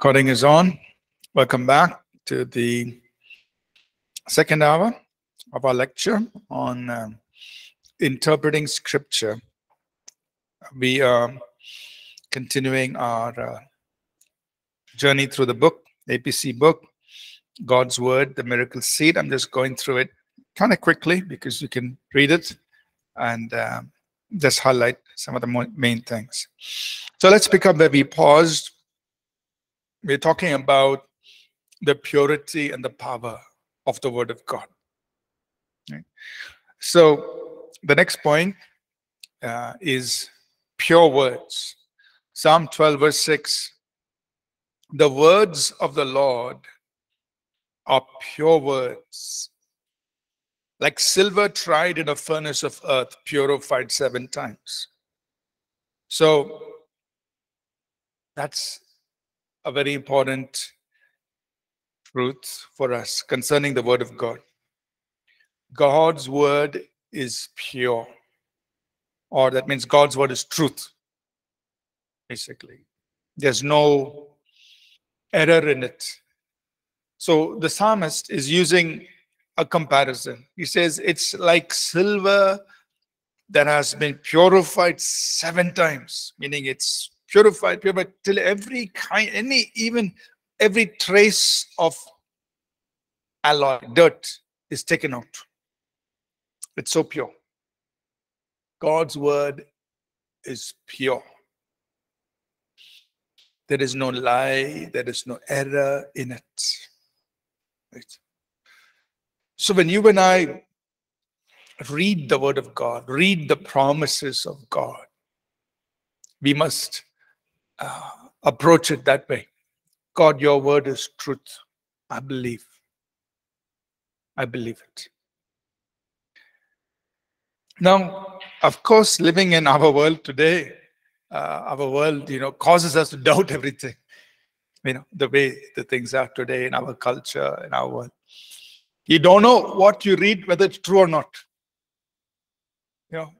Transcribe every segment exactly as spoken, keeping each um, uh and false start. Recording is on. Welcome back to the second hour of our lecture on uh, interpreting scripture. We are continuing our uh, journey through the book, A P C book, God's Word, The Miracle Seed. I'm just going through it kind of quickly because you can read it and uh, just highlight some of the main things. So let's pick up where we paused. We're talking about the purity and the power of the Word of God. Right? So the next point uh, is pure words. Psalm twelve, verse six. The words of the Lord are pure words, like silver tried in a furnace of earth, purified seven times. So that's a very important truth for us concerning the Word of God. God's Word is pure, or that means God's Word is truth, basically. There's no error in it. So the psalmist is using a comparison. He says it's like silver that has been purified seven times, meaning it's Purified, purified till every kind, any, even every trace of alloy, dirt is taken out. It's so pure. God's Word is pure. There is no lie, there is no error in it. Right? So when you and I read the Word of God, read the promises of God, we must Uh, approach it that way. God, your word is truth. I believe. I believe it. Now, of course, living in our world today, uh, our world, you know, causes us to doubt everything. You know, the way the things are today in our culture, in our world. You don't know what you read, whether it's true or not. You know,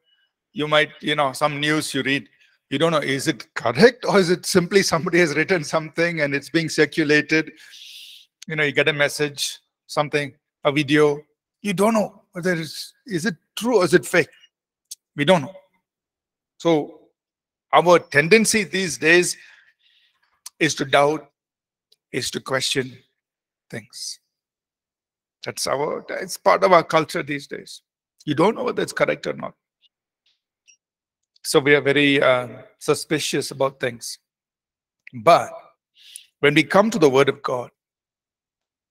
you might, you know, some news you read, you don't know, is it correct or is it simply somebody has written something and it's being circulated? You know, you get a message, something, a video. You don't know whether it's, is it true or is it fake? We don't know. So our tendency these days is to doubt, is to question things. That's our, it's part of our culture these days. You don't know whether it's correct or not. So we are very uh, suspicious about things. But when we come to the Word of God,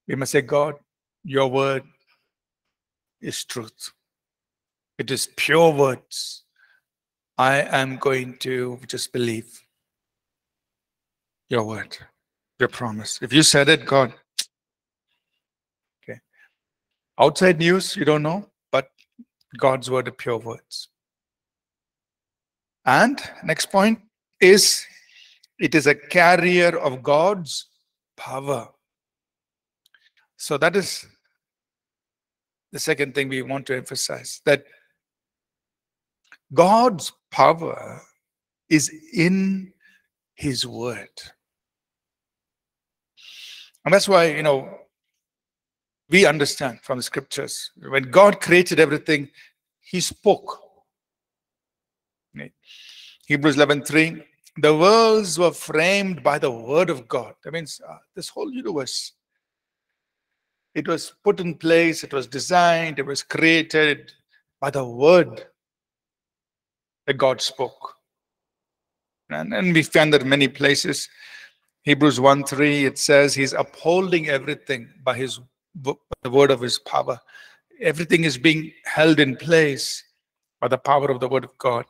we must say, God, your Word is truth. It is pure words. I am going to just believe your Word, your promise. If you said it, God. Okay. Outside news, you don't know, but God's Word are pure words. And next point is, it is a carrier of God's power. So that is the second thing we want to emphasize, that God's power is in His Word. And that's why, you know, we understand from the scriptures, when God created everything, He spoke. Hebrews eleven three, the worlds were framed by the Word of God. That means uh, this whole universe, it was put in place, it was designed, it was created by the Word that God spoke. And, and we find that in many places. Hebrews one three, it says He's upholding everything by His by the word of His power. Everything is being held in place by the power of the Word of God.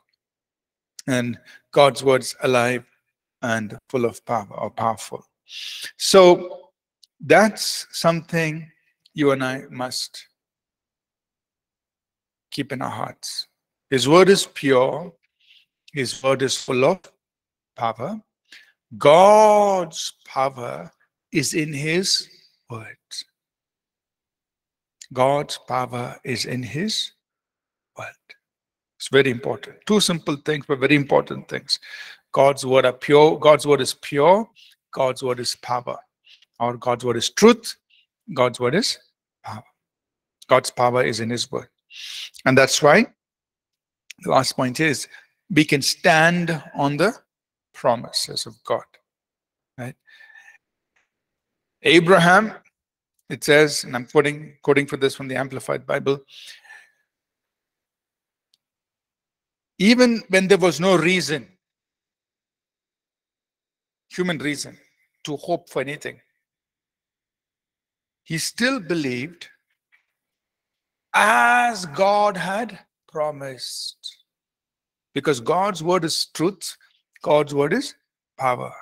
And God's Word's alive and full of power, or powerful. So that's something you and I must keep in our hearts. His Word is pure. His Word is full of power. God's power is in His Word. God's power is in His Word. It's very important. Two simple things, but very important things. God's word are pure. God's word is pure. God's word is power, or God's word is truth. God's word is power. God's power is in his word. And that's why the last point is we can stand on the promises of God. Right? Abraham, it says, and I'm quoting, quoting for this from the Amplified Bible, even when there was no reason, human reason, to hope for anything, he still believed as God had promised. Because God's word is truth, God's word is power.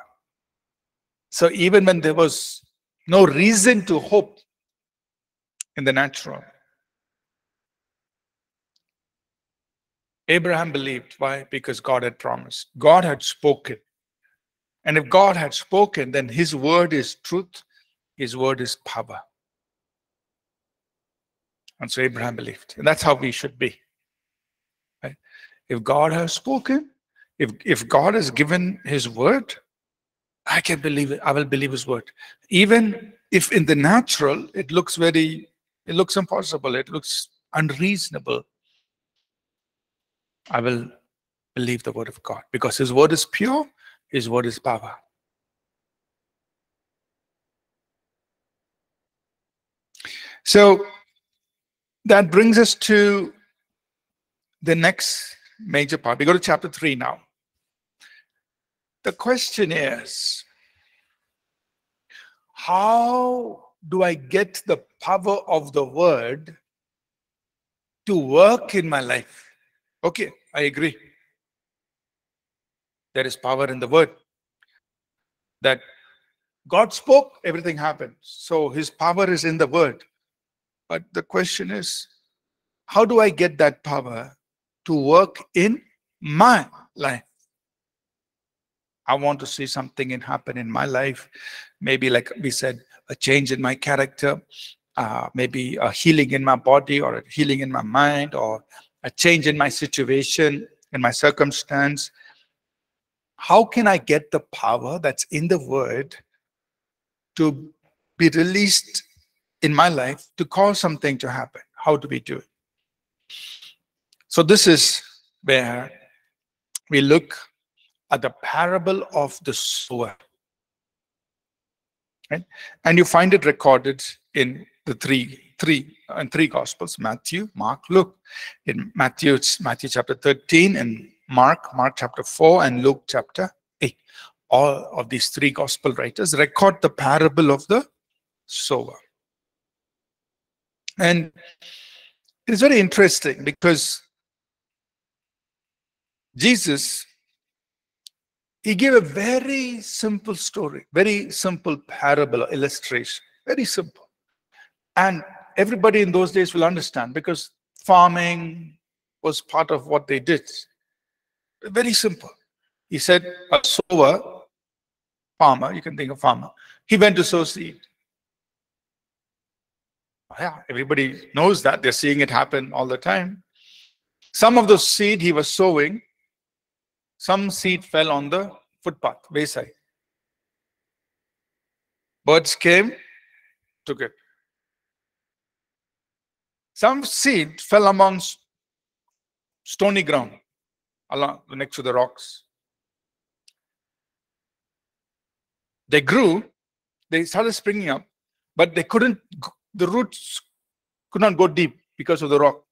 So even when there was no reason to hope in the natural, Abraham believed. Why? Because God had promised. God had spoken. And if God had spoken, then his word is truth. His word is power. And so Abraham believed. And that's how we should be. Right? If God has spoken, if, if God has given his word, I can believe it. I will believe his word. Even if in the natural, it looks very, it looks impossible. It looks unreasonable. I will believe the word of God, because his word is pure, his word is power. So that brings us to the next major part. We go to chapter three now. The question is, how do I get the power of the word to work in my life? Okay, I agree. There is power in the word. That God spoke, everything happened. So his power is in the word. But the question is, how do I get that power to work in my life? I want to see something and happen in my life. Maybe, like we said, a change in my character, uh, maybe a healing in my body, or a healing in my mind, or a change in my situation, in my circumstance. How can I get the power that's in the word to be released in my life to cause something to happen? How do we do it? So this is where we look at the parable of the sower. Right? And you find it recorded in the three Three and three Gospels: Matthew, Mark, Luke. In Matthew, it's Matthew chapter thirteen, and Mark, Mark chapter four, and Luke chapter eight. All of these three Gospel writers record the parable of the sower, and it's very interesting because Jesus, he gave a very simple story, very simple parable, illustration, very simple, and everybody in those days will understand, because farming was part of what they did. Very simple. He said, a sower, farmer, you can think of farmer, he went to sow seed. Yeah, everybody knows that. They're seeing it happen all the time. Some of the seed he was sowing, some seed fell on the footpath, wayside. Birds came, took it. Some seed fell amongst stony ground, along next to the rocks. They grew, they started springing up, but they couldn't, the roots could not go deep because of the rock.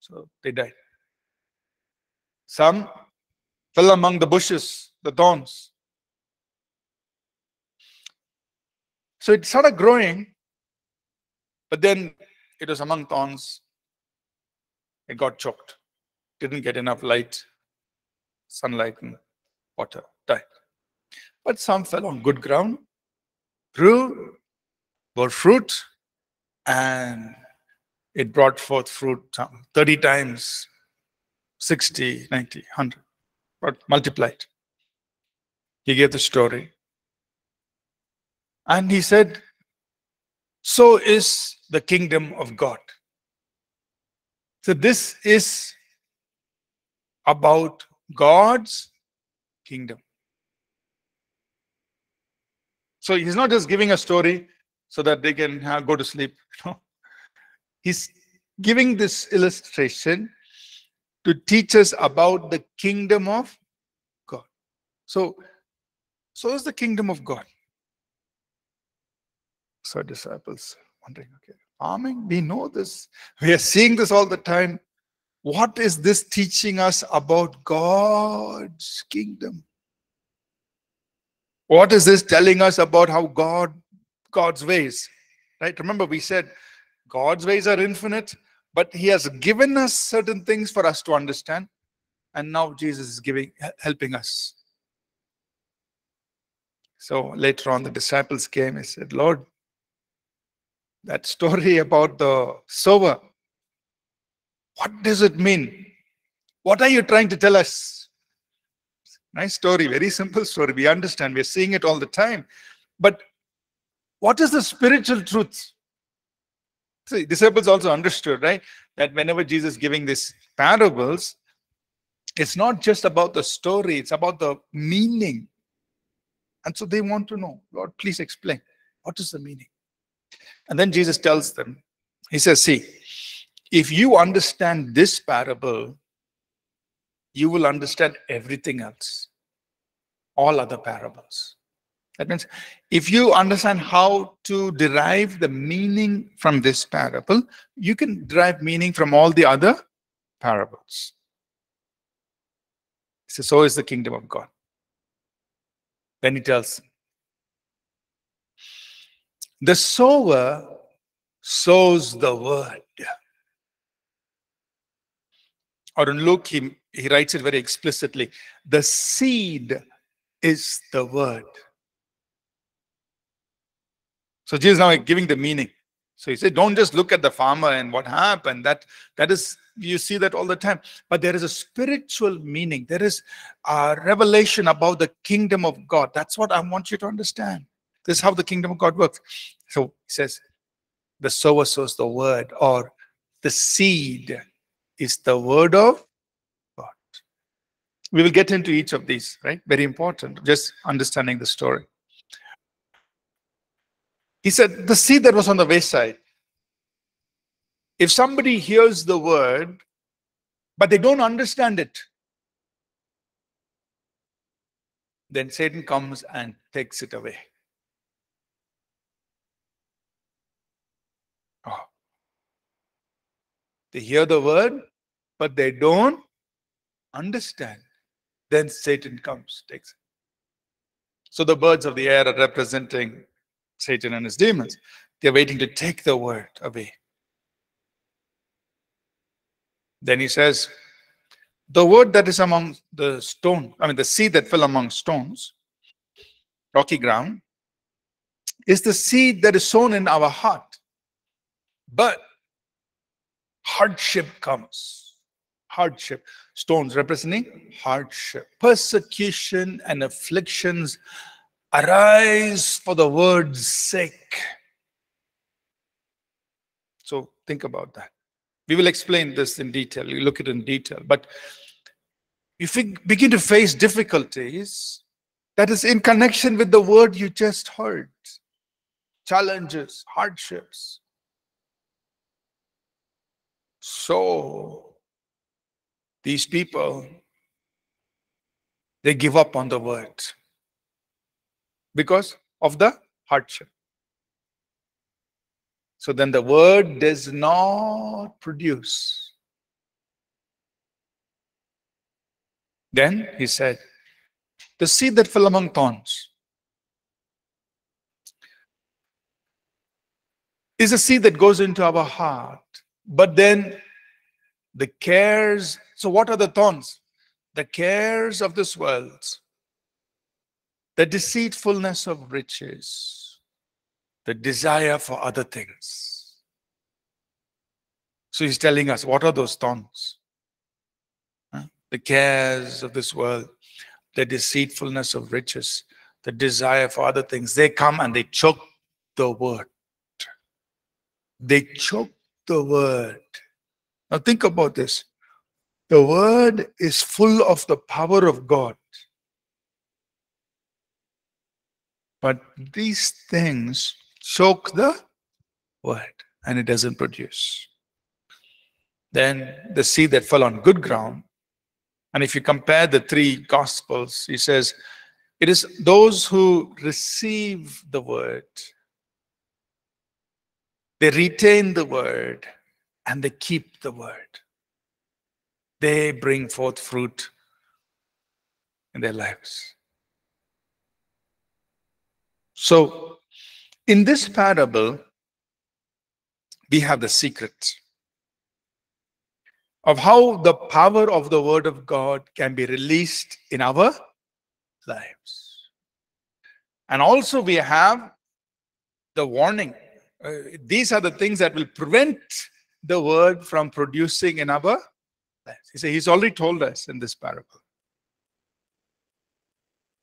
So they died. Some fell among the bushes, the thorns. So it started growing, but then it was among thorns. It got choked. Didn't get enough light, sunlight, and water. Died. But some fell on good ground, grew, bore fruit, and it brought forth fruit thirty times, sixty, ninety, one hundred. But multiplied. He gave the story. And he said, so is the kingdom of God. So this is about God's kingdom. So he's not just giving a story so that they can have, go to sleep. You know? He's giving this illustration to teach us about the kingdom of God. So, so is the kingdom of God. So disciples wondering, okay, farming, we know this. We are seeing this all the time. What is this teaching us about God's kingdom? What is this telling us about how God, God's ways? Right? Remember, we said God's ways are infinite, but He has given us certain things for us to understand. And now Jesus is giving, helping us. So later on, the disciples came and said, Lord, that story about the sower, what does it mean? What are you trying to tell us? Nice story, very simple story. We understand, we're seeing it all the time. But what is the spiritual truth? See, disciples also understood, right? That whenever Jesus is giving these parables, it's not just about the story, it's about the meaning. And so they want to know, Lord, please explain. What is the meaning? And then Jesus tells them, He says, see, if you understand this parable, you will understand everything else, all other parables. That means if you understand how to derive the meaning from this parable, you can derive meaning from all the other parables. So, so is the kingdom of God. Then He tells, the sower sows the word. Or in Luke, he, he writes it very explicitly. The seed is the word. So Jesus is now giving the meaning. So He said, don't just look at the farmer and what happened. That, that is, you see that all the time. But there is a spiritual meaning. There is a revelation about the kingdom of God. That's what I want you to understand. This is how the kingdom of God works. So He says, the sower sows the word, or the seed is the word of God. We will get into each of these, right? Very important, just understanding the story. He said, the seed that was on the wayside. If somebody hears the word, but they don't understand it, then Satan comes and takes it away. Oh. They hear the word, but they don't understand. Then Satan comes, takes it. So the birds of the air are representing Satan and his demons. They're waiting to take the word away. Then He says, the word that is among the stone, I mean the seed that fell among stones, rocky ground, is the seed that is sown in our heart. But hardship comes. Hardship. Stones representing hardship. Persecution and afflictions arise for the word's sake. So think about that. We will explain this in detail. We look at it in detail. But if you begin to face difficulties, that is in connection with the word you just heard. Challenges, hardships. So these people, they give up on the word because of the hardship. So then the word does not produce. Then He said, the seed that fell among thorns is a seed that goes into our heart. But then the cares, so what are the thorns? The cares of this world, the deceitfulness of riches, the desire for other things. So He's telling us, what are those thorns? Huh? The cares of this world, the deceitfulness of riches, the desire for other things. They come and they choke the word. They choke the word. Now think about this. The word is full of the power of God. But these things choke the word, and it doesn't produce. Then the seed that fell on good ground, and if you compare the three Gospels, he says, it is those who receive the word, they retain the word, and they keep the word. They bring forth fruit in their lives. So, in this parable, we have the secret of how the power of the Word of God can be released in our lives. And also we have the warning. Uh, these are the things that will prevent the Word from producing in our lives. He said, he's already told us in this parable.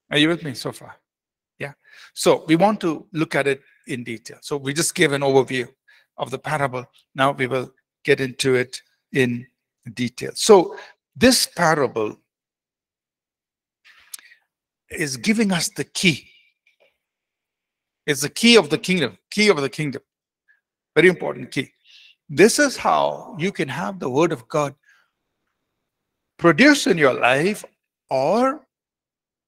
Are you with me so far? Yeah. So we want to look at it in detail. So we just gave an overview of the parable. Now we will get into it in detail. So this parable is giving us the key. It's the key of the kingdom, key of the kingdom. Very important key. This is how you can have the Word of God produce in your life, or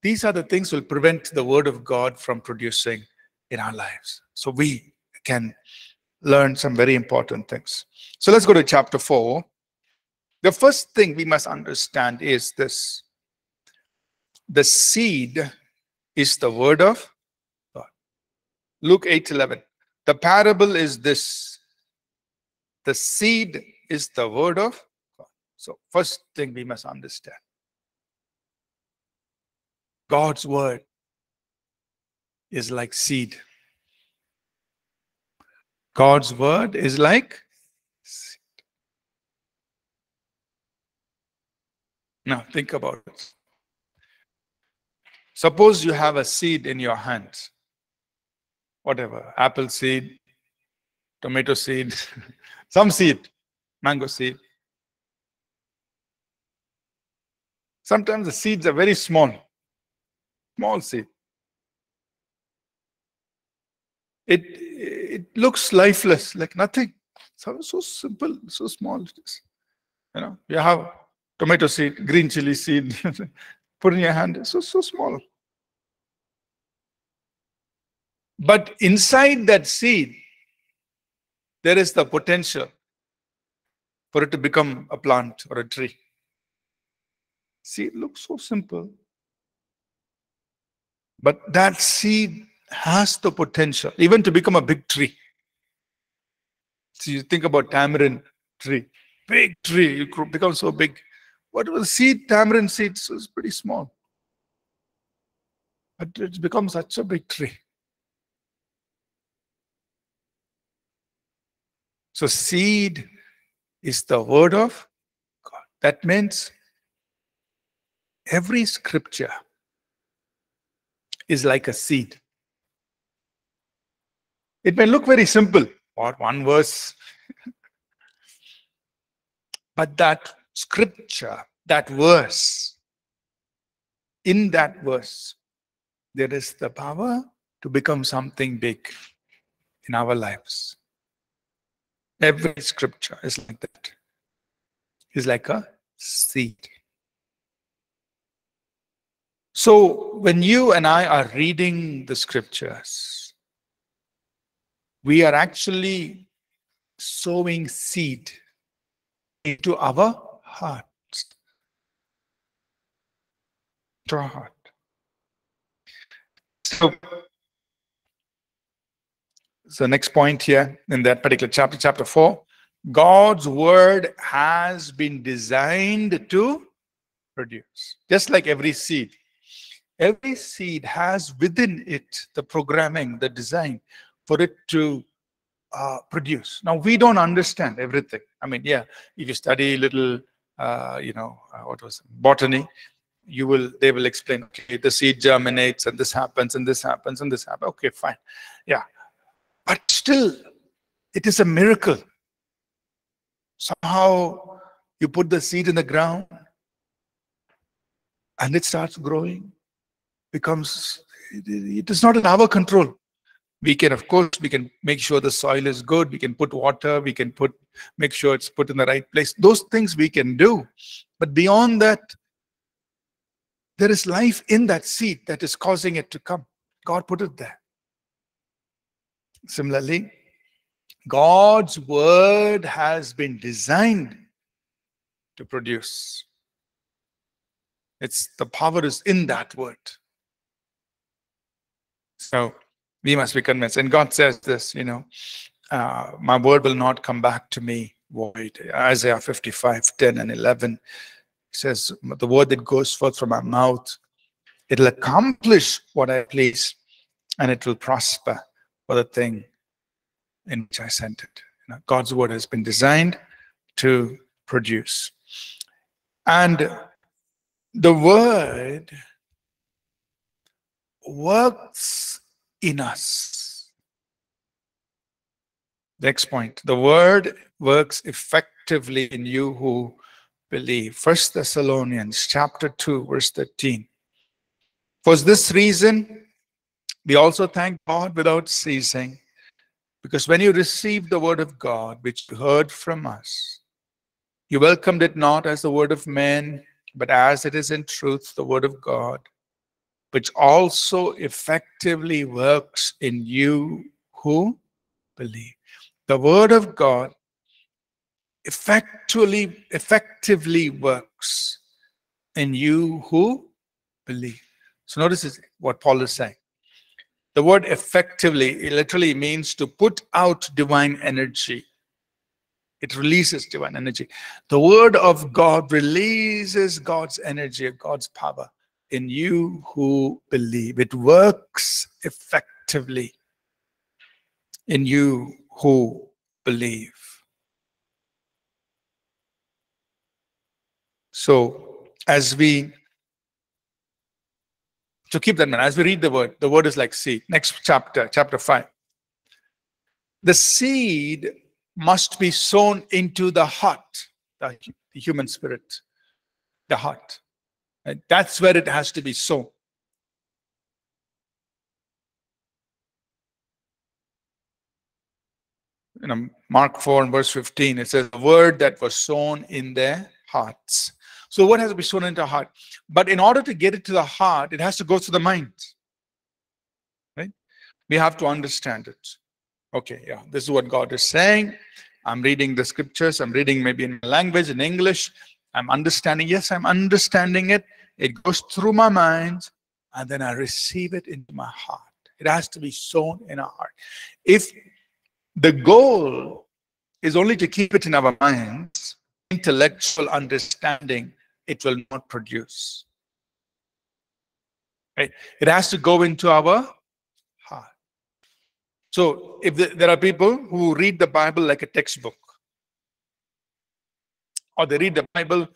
these are the things that will prevent the Word of God from producing in our lives. So we can learn some very important things. So let's go to chapter four. The first thing we must understand is this. The seed is the word of God. Luke eight eleven. The parable is this. The seed is the word of God. So first thing we must understand. God's word is like seed. God's word is like seed. Now think about it. Suppose you have a seed in your hand, whatever, apple seed, tomato seed, some seed, mango seed. Sometimes the seeds are very small, small seed. It, it looks lifeless, like nothing. So, so simple, so small it is. You know, you have tomato seed, green chili seed, put in your hand, it's so, so small. But inside that seed, there is the potential for it to become a plant or a tree. Seed looks so simple. But that seed has the potential even to become a big tree. So you think about tamarind tree, big tree, it becomes so big. What was the seed? Tamarind seed, so it's pretty small. But it's become such a big tree. So seed is the word of God. That means every scripture is like a seed. It may look very simple, or one verse, but that scripture, that verse, in that verse, there is the power to become something big in our lives. Every scripture is like that. It's like a seed. So when you and I are reading the scriptures, we are actually sowing seed into our heart, to our heart. So, so next point here in that particular chapter, chapter four, God's word has been designed to produce, just like every seed. Every seed has within it the programming, the design for it to uh, produce. Now we don't understand everything. I mean, yeah, if you study a little. Uh, you know, uh, what was it? Botany, you will, they will explain, okay, the seed germinates and this happens and this happens and this happens. Okay, fine. Yeah. But still, it is a miracle. Somehow you put the seed in the ground and it starts growing becomes, it is not in our control. We can, of course, we can make sure the soil is good. We can put water. We can put, make sure it's put in the right place. Those things we can do. But beyond that, there is life in that seed that is causing it to come. God put it there. Similarly, God's word has been designed to produce. It's the power is in that word. So we must be convinced. And God says this, you know, uh, my word will not come back to me void. Isaiah fifty-five, ten and eleven says, the word that goes forth from my mouth, it will accomplish what I please, and it will prosper for the thing in which I sent it. You know, God's word has been designed to produce. And the word works in us. Next point, the word works effectively in you who believe. First Thessalonians chapter two, verse thirteen. For this reason, we also thank God without ceasing, because when you received the word of God, which you heard from us, you welcomed it not as the word of men, but as it is in truth, the word of God, which also effectively works in you who believe. The word of God effectually, effectively works in you who believe. So notice what Paul is saying. The word effectively, it literally means to put out divine energy. It releases divine energy. The word of God releases God's energy, God's power in you who believe. It works effectively in you who believe. So as we, so keep that in mind, as we read the word, the word is like seed. Next chapter, chapter five. The seed must be sown into the heart, the human spirit, the heart. And that's where it has to be sown. You know, Mark four and verse fifteen, it says, the word that was sown in their hearts. So what has to be sown into the heart? But in order to get it to the heart, it has to go through the mind. Right? We have to understand it. Okay, yeah, this is what God is saying. I'm reading the scriptures. I'm reading maybe in my language, in English. I'm understanding. Yes, I'm understanding it. It goes through my mind, and then I receive it into my heart. It has to be sown in our heart. If the goal is only to keep it in our minds, intellectual understanding, it will not produce. Right? It has to go into our heart. So if there are people who read the Bible like a textbook, or they read the Bible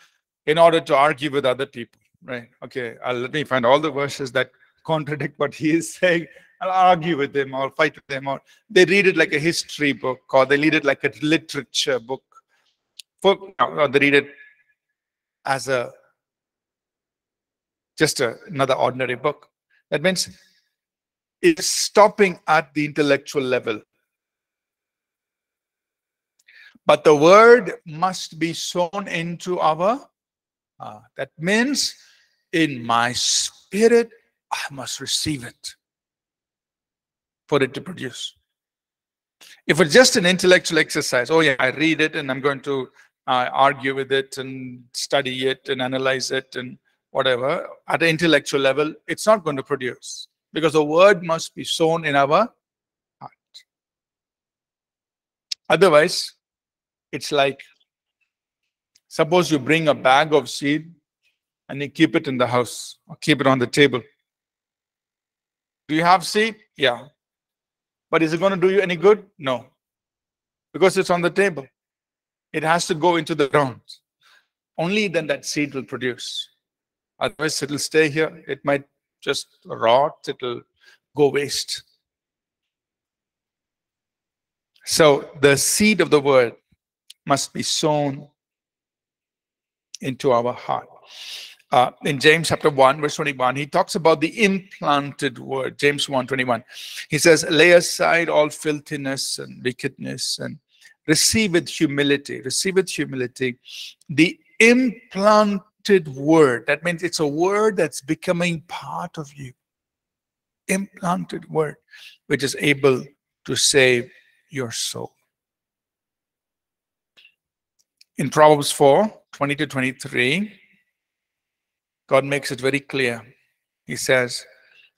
in order to argue with other people, right? Okay, I'll, let me find all the verses that contradict what he is saying. I'll argue with them, I'll fight with them. Or they read it like a history book, or they read it like a literature book. For, or they read it as a just a, another ordinary book. That means it's stopping at the intellectual level. But the word must be sown into our heart. That means in my spirit, I must receive it for it to produce. If it's just an intellectual exercise, oh yeah, I read it and I'm going to uh, argue with it and study it and analyze it and whatever, at an intellectual level, it's not going to produce, because the word must be sown in our heart. Otherwise, it's like, suppose you bring a bag of seed and you keep it in the house or keep it on the table. Do you have seed? Yeah. But is it going to do you any good? No. Because it's on the table. It has to go into the ground. Only then that seed will produce. Otherwise, it will stay here. It might just rot. It will go waste. So the seed of the word must be sown into our heart. uh, in James chapter one, verse twenty-one, he talks about the implanted word, James one twenty-one. He says, lay aside all filthiness and wickedness and receive with humility, receive with humility, the implanted word. That means it's a word that's becoming part of you. Implanted word, which is able to save your soul. In Proverbs four, twenty to twenty-three, God makes it very clear. He says,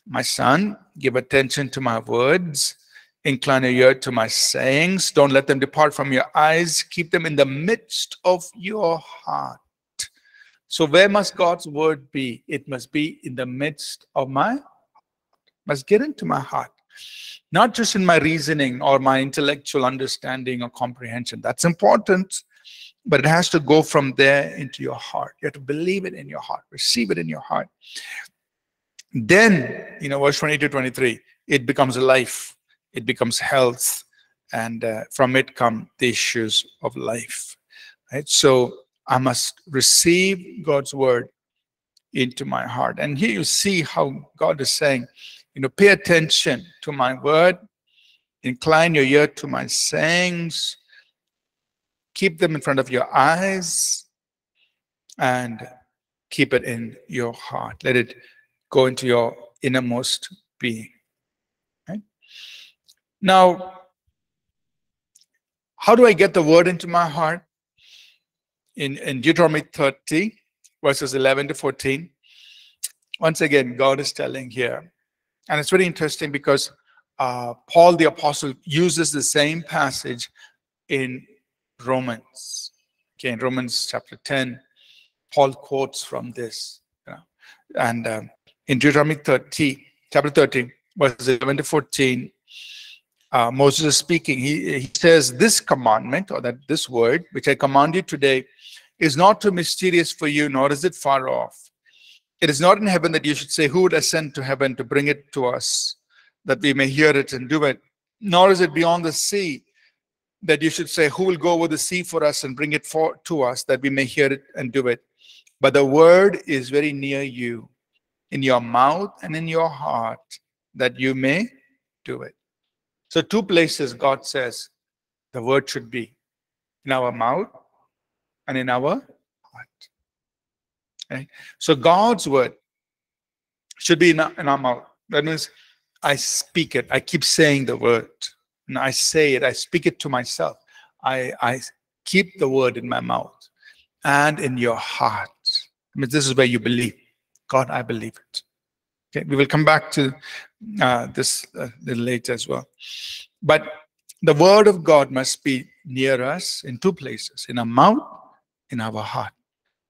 my son, give attention to my words, incline your ear to my sayings, don't let them depart from your eyes, keep them in the midst of your heart. So where must God's word be? It must be in the midst of my heart. Must get into my heart. Not just in my reasoning or my intellectual understanding or comprehension. That's important, but it has to go from there into your heart. You have to believe it in your heart, receive it in your heart. Then, you know, verse twenty-two, twenty-three, it becomes life, it becomes health, and uh, from it come the issues of life. Right? So I must receive God's word into my heart. And here you see how God is saying, you know, pay attention to my word, incline your ear to my sayings, keep them in front of your eyes, and keep it in your heart. Let it go into your innermost being. Right? Now, how do I get the word into my heart? In, in Deuteronomy thirty, verses eleven to fourteen, once again, God is telling here. And it's very interesting because uh, Paul the Apostle uses the same passage in Romans. Okay, in Romans chapter ten, Paul quotes from this. You know, and um, in Deuteronomy thirty, chapter thirty, verses eleven to fourteen, uh, Moses is speaking. He, he says, this commandment, or that this word, which I command you today, is not too mysterious for you, nor is it far off. It is not in heaven that you should say, who would ascend to heaven to bring it to us, that we may hear it and do it? Nor is it beyond the sea, that you should say, who will go over the sea for us and bring it for, to us, that we may hear it and do it? But the word is very near you, in your mouth and in your heart, that you may do it. So two places God says the word should be, in our mouth and in our heart. Okay. So God's word should be in our, in our mouth. That means I speak it. I keep saying the word. And I say it. I speak it to myself. I, I keep the word in my mouth and in your heart. I mean, this is where you believe. God, I believe it. Okay. We will come back to uh, this a little later as well. But the word of God must be near us in two places. In our mouth, in our heart.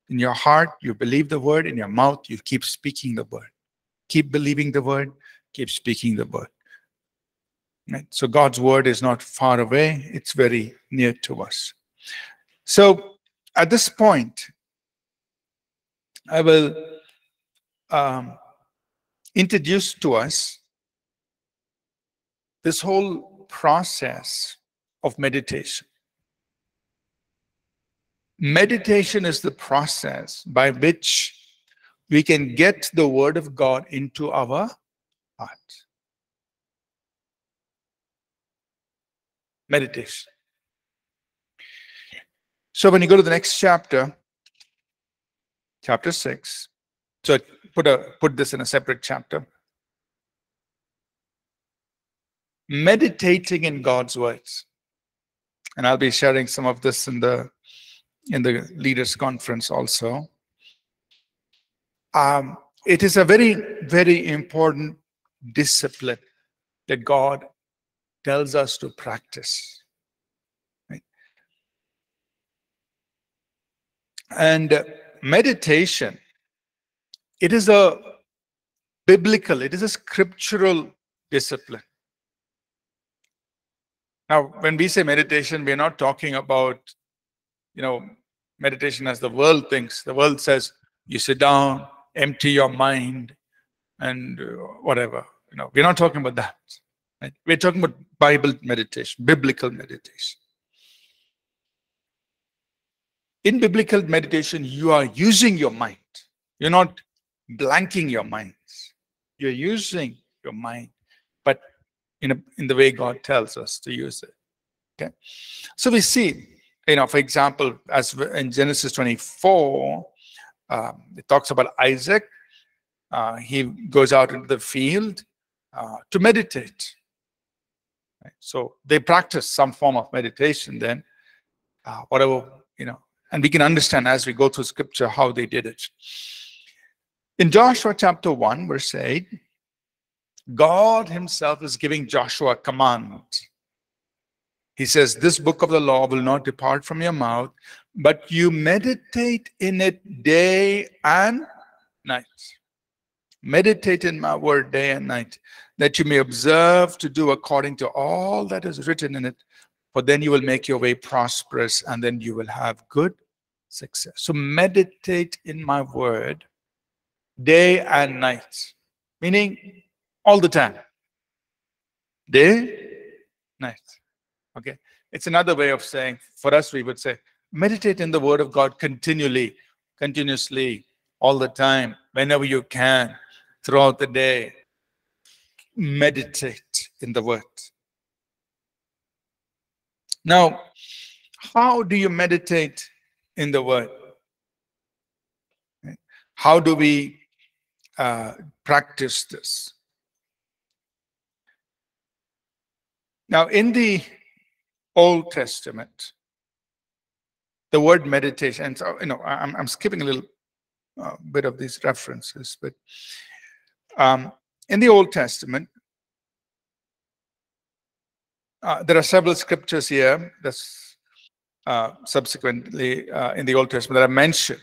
In your heart, you believe the word. In your mouth, you keep speaking the word. Keep believing the word. Keep speaking the word. Right? So God's word is not far away. It's very near to us. So at this point, I will um, introduce to us this whole process of meditation. Meditation is the process by which we can get the word of God into our heart. Meditation. So when you go to the next chapter, chapter six, so put a put this in a separate chapter. Meditating in God's words. And I'll be sharing some of this in the in the leaders conference also. Um, it is a very, very important discipline that God tells us to practice. Right? And uh, meditation, it is a biblical, it is a scriptural discipline. Now, when we say meditation, we're not talking about, you know, meditation as the world thinks. The world says, you sit down, empty your mind, and whatever. You know, we're not talking about that. Right? We're talking about Bible meditation, biblical meditation. In biblical meditation, you are using your mind. You're not blanking your minds. You're using your mind, but in, a, in the way God tells us to use it. Okay. So we see, you know, for example, as in Genesis twenty-four, um, it talks about Isaac. Uh, he goes out into the field uh, to meditate. Right? So they practice some form of meditation then, uh, whatever, you know, and we can understand as we go through scripture how they did it. In Joshua chapter one, verse eight, God himself is giving Joshua a command. He says, this book of the law will not depart from your mouth, but you meditate in it day and night. Meditate in my word day and night, that you may observe to do according to all that is written in it, for then you will make your way prosperous, and then you will have good success. So meditate in my word day and night, meaning all the time, day, night. Okay, it's another way of saying, for us, we would say, meditate in the word of God continually, continuously, all the time, whenever you can, throughout the day. Meditate in the word. Now, how do you meditate in the word? How do we uh, practice this? Now, in the Old Testament, the word meditation, and so, you know, I'm, I'm skipping a little uh, bit of these references, but um, in the Old Testament, uh, there are several scriptures here that's uh, subsequently uh, in the Old Testament that are mentioned,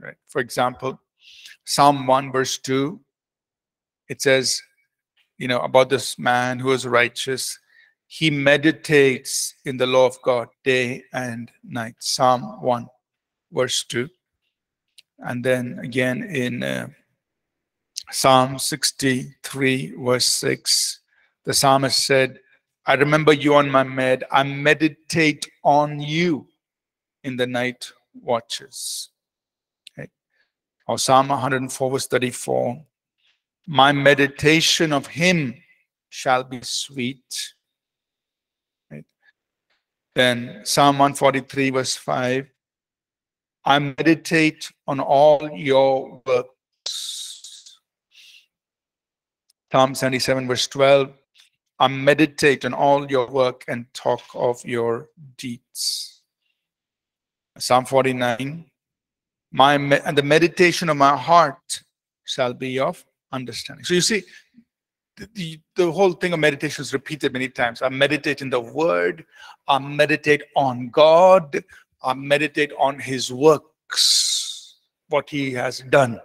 right? For example, Psalm one, verse two, it says, you know, about this man who is righteous, he meditates in the law of God day and night. Psalm one, verse two. And then again in uh, Psalm sixty-three, verse six, the psalmist said, I remember you on my bed. I meditate on you in the night watches. Okay. Or Psalm one hundred four, verse thirty-four, my meditation of him shall be sweet. Then Psalm one forty-three, verse five, I meditate on all your works. Psalm seventy-seven, verse twelve, I meditate on all your work and talk of your deeds. Psalm forty-nine, my and the meditation of my heart shall be of understanding. So you see, The, the whole thing of meditation is repeated many times. I meditate in the word. I meditate on God. I meditate on his works, what he has done.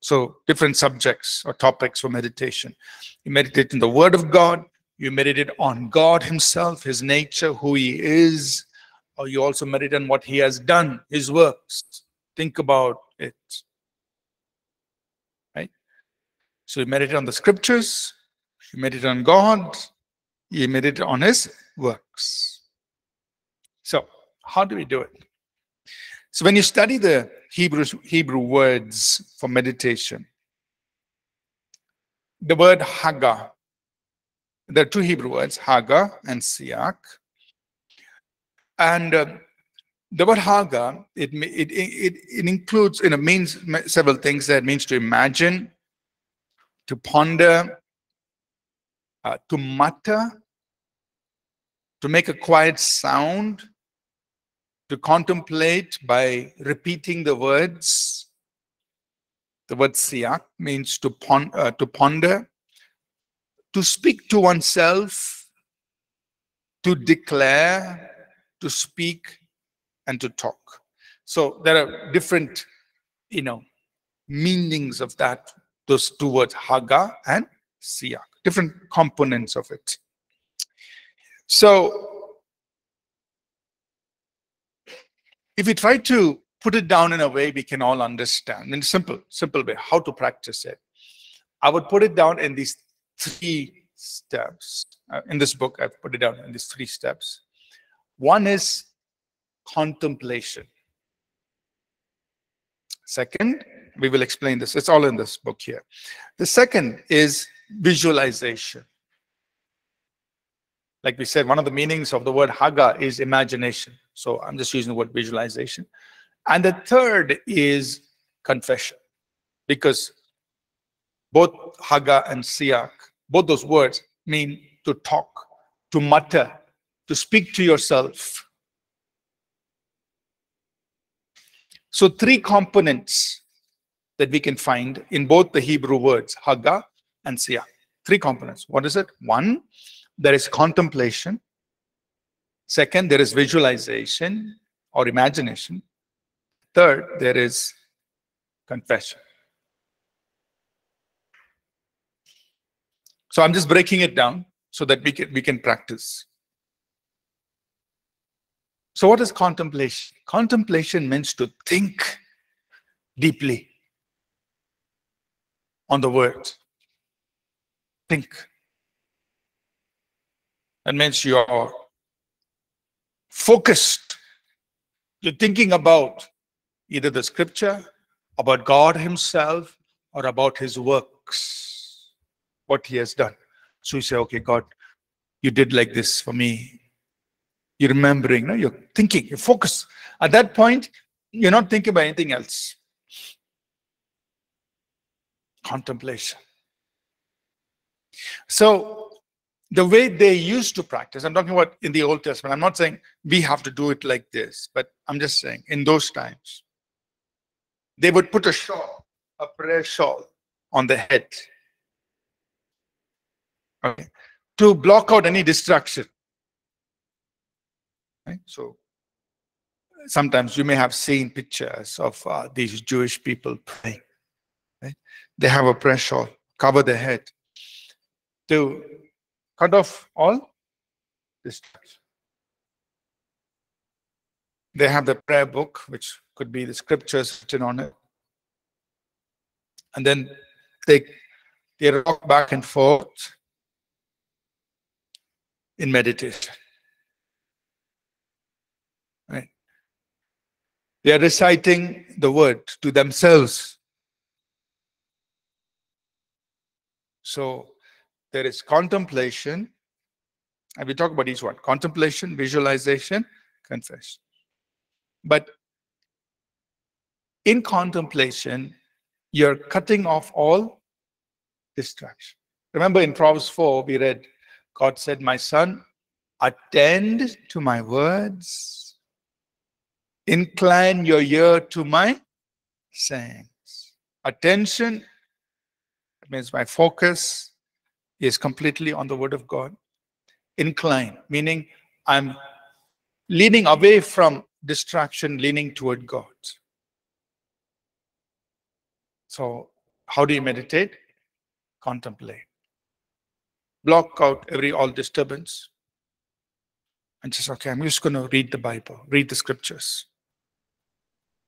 So different subjects or topics for meditation. You meditate in the word of God. You meditate on God himself, his nature, who he is. Or you also meditate on what he has done, his works. Think about it. So you meditate on the scriptures, you meditate on God, you meditate on his works. So how do we do it? So when you study the Hebrew, Hebrew words for meditation, the word Haga, there are two Hebrew words, Haga and Siak. And uh, the word Haga, it, it, it, it includes, you know, means several things. That means to imagine, to ponder, uh, to mutter, to make a quiet sound, to contemplate by repeating the words. The word siak means to, pon uh, to ponder, to speak to oneself, to declare, to speak, and to talk. So there are different, you know, meanings of that. Those two words, Haga and Siak, different components of it. So, if we try to put it down in a way we can all understand, in a simple, simple way, how to practice it, I would put it down in these three steps. Uh, in this book, I've put it down in these three steps. One is contemplation. Second, We will explain this. It's all in this book here. The second is visualization. Like we said, one of the meanings of the word Haga is imagination. So I'm just using the word visualization. And the third is confession. Because both Haga and Siak, both those words mean to talk, to mutter, to speak to yourself. So three components that we can find in both the Hebrew words, Haga and Siak. Three components. What is it? One, there is contemplation. Second, there is visualization or imagination. Third, there is confession. So I'm just breaking it down so that we can, we can practice. So what is contemplation? Contemplation means to think deeply on the word. Think. That means you're focused. You're thinking about either the scripture, about God himself, or about his works, what he has done. So you say, okay, God, you did like this for me. You're remembering, no? You're thinking, you're focused. At that point, you're not thinking about anything else. Contemplation. So the way they used to practice, I'm talking about in the Old Testament, I'm not saying we have to do it like this, but I'm just saying in those times, they would put a shawl, a prayer shawl on the head, okay, to block out any distraction. Right? So sometimes you may have seen pictures of uh, these Jewish people praying. Right? They have a prayer shawl, cover their head to cut off all distraction. They have the prayer book, which could be the scriptures written on it. And then they, they rock back and forth in meditation. Right? They are reciting the word to themselves. So there is contemplation, and we talk about each one: contemplation, visualization, confession. But in contemplation, you're cutting off all distraction. Remember in Proverbs four, we read, God said, my son, attend to my words, incline your ear to my sayings. Attention, it means my focus is completely on the word of God. Incline, meaning I'm leaning away from distraction, leaning toward God. So how do you meditate? Contemplate. Block out every all disturbance. And just, okay, I'm just going to read the Bible, read the scriptures.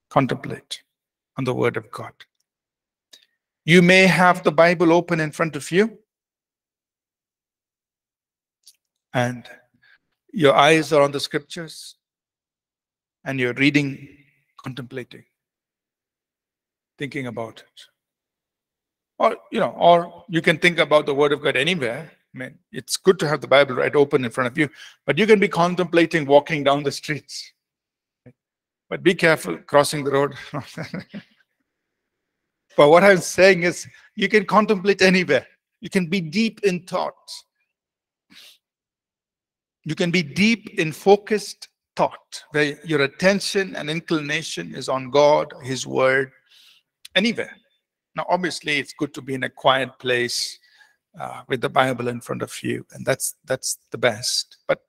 Contemplate on the word of God. You may have the Bible open in front of you, and your eyes are on the scriptures, and you're reading, contemplating, thinking about it. Or, you know, or you can think about the word of God anywhere. I mean, it's good to have the Bible right open in front of you, but you can be contemplating walking down the streets. But be careful crossing the road. But what I'm saying is, you can contemplate anywhere. You can be deep in thought. You can be deep in focused thought, where your attention and inclination is on God, his word, anywhere. Now, obviously, it's good to be in a quiet place uh, with the Bible in front of you, and that's that's the best. But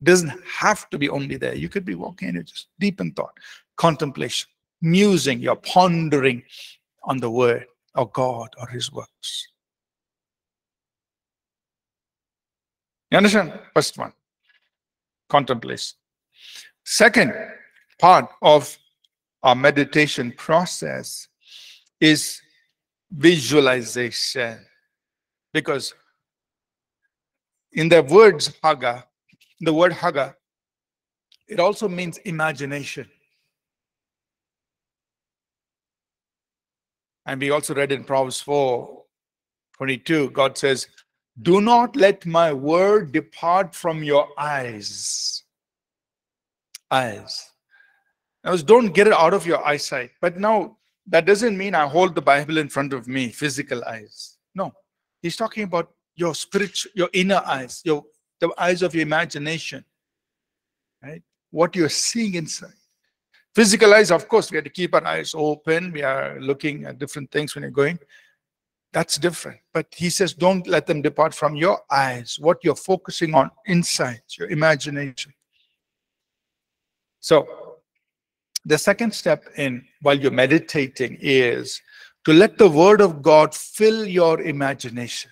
it doesn't have to be only there. You could be walking and you're just deep in thought, contemplation, musing, you're pondering on the word or God or his works. You understand? First one. Contemplation. Second part of our meditation process is visualization. Because in the words Haga, the word Haga, it also means imagination. And we also read in Proverbs four twenty-two, God says, do not let my word depart from your eyes. Eyes. Now, don't get it out of your eyesight. But now, that doesn't mean I hold the Bible in front of me, physical eyes. No. He's talking about your spiritual, your inner eyes, your the eyes of your imagination. Right? What you're seeing inside. Physical eyes, of course, we have to keep our eyes open. We are looking at different things when you're going. That's different. But he says, don't let them depart from your eyes. What you're focusing on inside, your imagination. So, the second step in while you're meditating is to let the Word of God fill your imagination.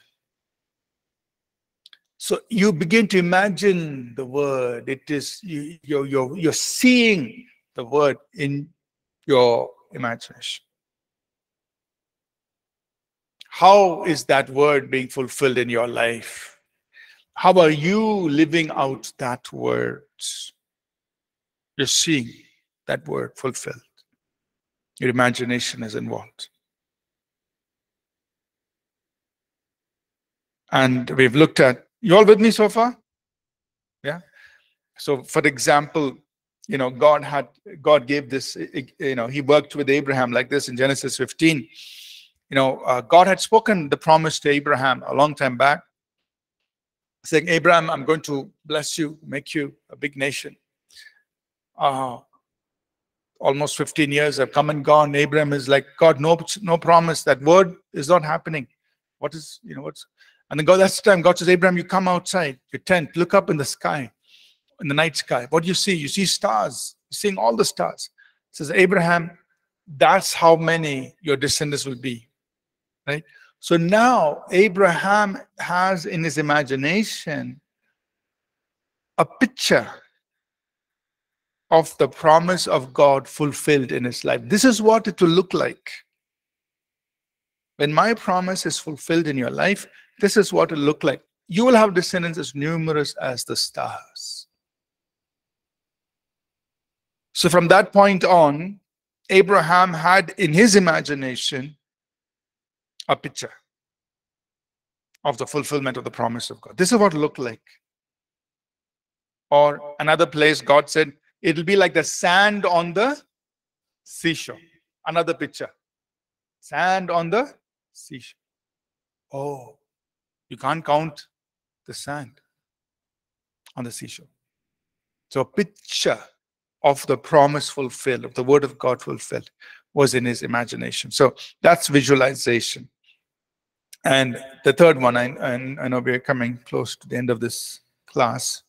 So you begin to imagine the Word. It is you, you're, you're, you're seeing the Word in your imagination. How is that word being fulfilled in your life? How are you living out that word? You're seeing that word fulfilled. Your imagination is involved. And we've looked at, you all with me so far? Yeah. So for example, you know, God had, God gave this, you know, he worked with Abraham like this in Genesis fifteen. You know, uh, God had spoken the promise to Abraham a long time back, saying, Abraham, I'm going to bless you, make you a big nation. Uh, almost fifteen years have come and gone. Abraham is like, God, no, no promise. That word is not happening. What is, you know, what's... And then God, that's the time God says, Abraham, you come outside your tent, look up in the sky, in the night sky. What do you see? You see stars. You're seeing all the stars. It says, Abraham, that's how many your descendants will be. Right? So now Abraham has in his imagination a picture of the promise of God fulfilled in his life. This is what it will look like. When my promise is fulfilled in your life, this is what it will look like. You will have descendants as numerous as the stars. So from that point on, Abraham had in his imagination a picture of the fulfillment of the promise of God. This is what it looked like. Or another place, God said, it'll be like the sand on the seashore. Another picture. Sand on the seashore. Oh, you can't count the sand on the seashore. So a picture of the promise fulfilled, of the word of God fulfilled, was in his imagination. So that's visualization. And the third one, I, I know we're coming close to the end of this class.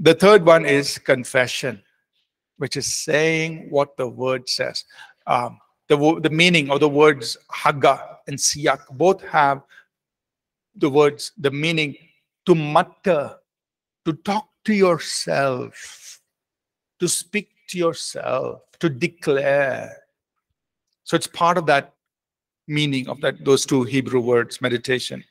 The third one is confession, which is saying what the word says. Um, the, the meaning of the words Haga and Siak both have the words, the meaning to mutter, to talk to yourself, to speak to yourself, to declare. So it's part of that meaning of that those two Hebrew words, meditation.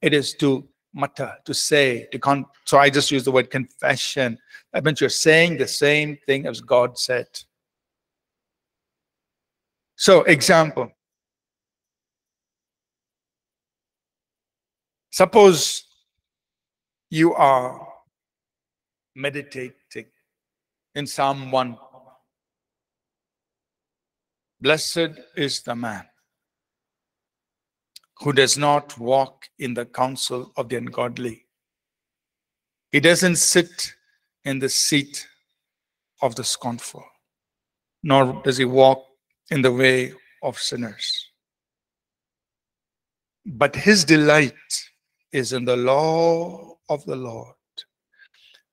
It is to mutter, to say, to con so I just use the word confession. That means you're saying the same thing as God said. So, example. Suppose you are meditating in Psalm one. Blessed is the man who does not walk in the counsel of the ungodly. He doesn't sit in the seat of the scornful, nor does he walk in the way of sinners. But his delight is in the law of the Lord,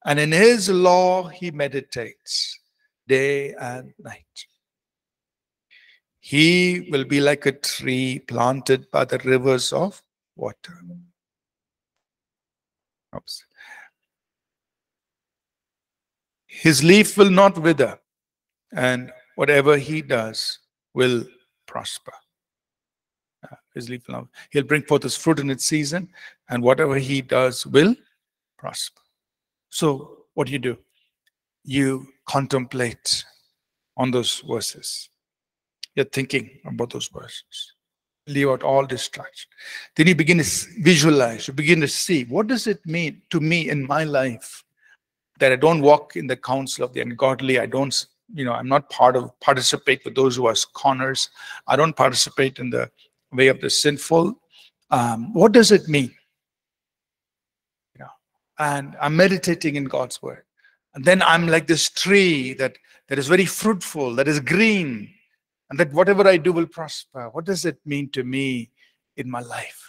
and in his law he meditates day and night. He will be like a tree planted by the rivers of water. Oops. His leaf will not wither, and whatever he does will prosper. Uh, his leaf will not, he'll bring forth his fruit in its season, and whatever he does will prosper. So, what do you do? You contemplate on those verses. You're thinking about those verses. Leave out all distractions. Then you begin to visualize. You begin to see, what does it mean to me in my life that I don't walk in the counsel of the ungodly? I don't, you know, I'm not part of, participate with those who are scorners. I don't participate in the way of the sinful. Um, what does it mean? You know, and I'm meditating in God's word. And then I'm like this tree that, that is very fruitful, that is green, and that whatever I do will prosper. What does it mean to me in my life?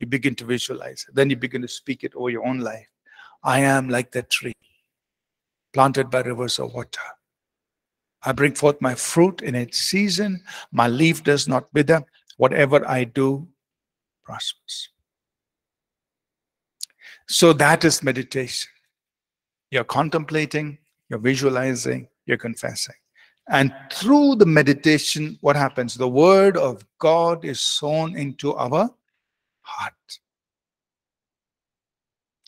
You begin to visualize it. Then you begin to speak it over your own life. I am like that tree, planted by rivers of water. I bring forth my fruit in its season. My leaf does not wither. Whatever I do prospers. So that is meditation. You're contemplating, you're visualizing, you're confessing. And through the meditation, what happens? The word of God is sown into our heart.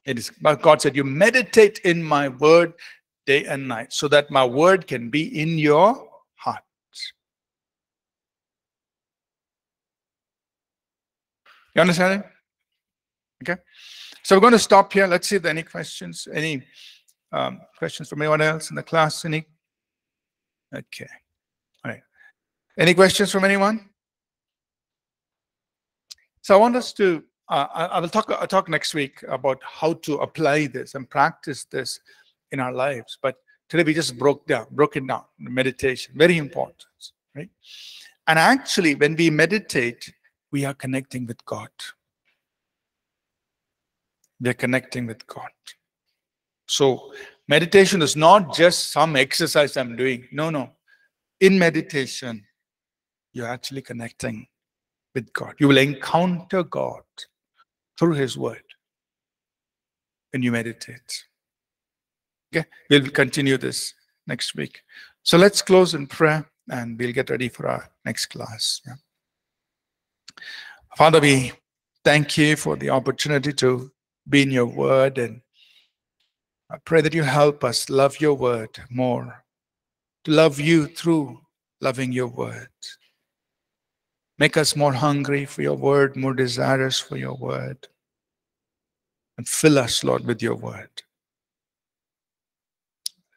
It is, God said, you meditate in my word day and night, so that my word can be in your heart. You understand that? Okay. So we're going to stop here. Let's see if there are any questions. Any um, questions from anyone else in the class? Any? Okay. All right. Any questions from anyone? So I want us to, uh, I, I will talk, I'll talk next week about how to apply this and practice this in our lives. But today we just broke down, broke it down, meditation, very important, right? And actually, when we meditate, we are connecting with God. We are connecting with God. So meditation is not just some exercise I'm doing. No, no. In meditation, you're actually connecting with God. You will encounter God through His Word when you meditate. Okay, we'll continue this next week. So let's close in prayer and we'll get ready for our next class. Yeah. Father, we thank you for the opportunity to be in your word, and I pray that you help us love your word more, to love you through loving your word. Make us more hungry for your word, more desirous for your word, and fill us, Lord, with your word.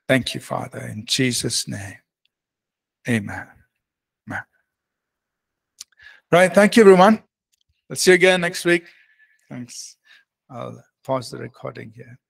Thank you, Father, in Jesus' name. Amen. Amen. Right, thank you, everyone. I'll see you again next week. Thanks. I'll pause the recording here.